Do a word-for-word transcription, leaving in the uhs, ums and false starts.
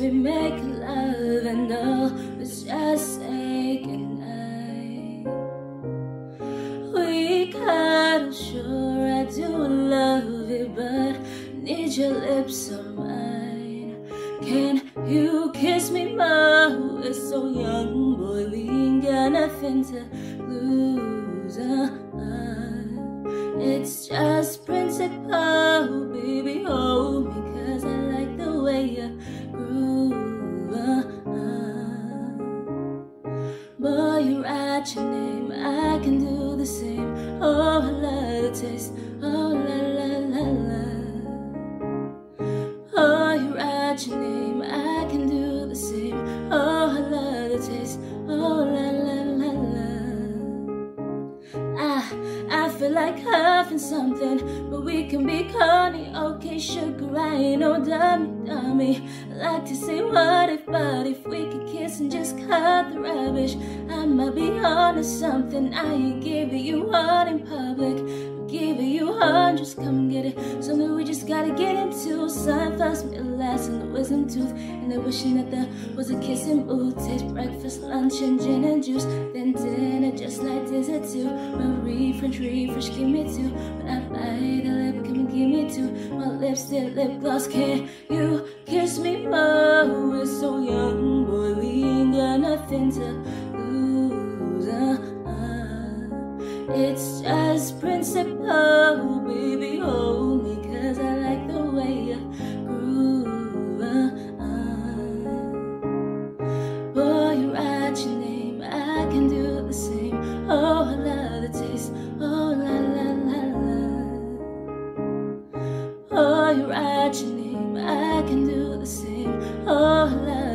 we make love and all was just say goodnight. We cuddle, sure I do love you, but need your lips on mine. Can you kiss me more? We're so young, boy, we ain't got nothing to lose. It's just principle, baby, hold me, cause I like the way you groove. uh-uh. Boy, you write your name, I can do the same. Oh, I love the taste, oh, la, la, la, la. Oh, you write your name, I can do the same. Oh, I love the taste, oh, la, la, la, la. Ah, I feel like huffing something, but we can be corny. Okay, sugar, I ain't no dummy, dummy. I like to say what if, but if we could kiss and just cut the rubbish, I might be onto something. I ain't giving you one in public, I'm giving you hundreds, come get it. Something we just gotta get into. Sunflowers, me last in the wisdom tooth, and they're wishing that there was a kissing booth. Taste breakfast, lunch, and gin and juice, then dinner just like dessert too. Marie, French, refresh, give me two. When I bite a lip, come and give me two. My lipstick, lip gloss, can you kiss me more? We're so young, boy, we ain't got nothing to lose. uh-uh. It's just principle, baby, hold me, cause I like the way you groove. uh-uh. Boy, you write your name, I can do the same. Oh, I love the taste, oh, la, la, la, la. Oh, you write your name, I can do the same. Oh, la.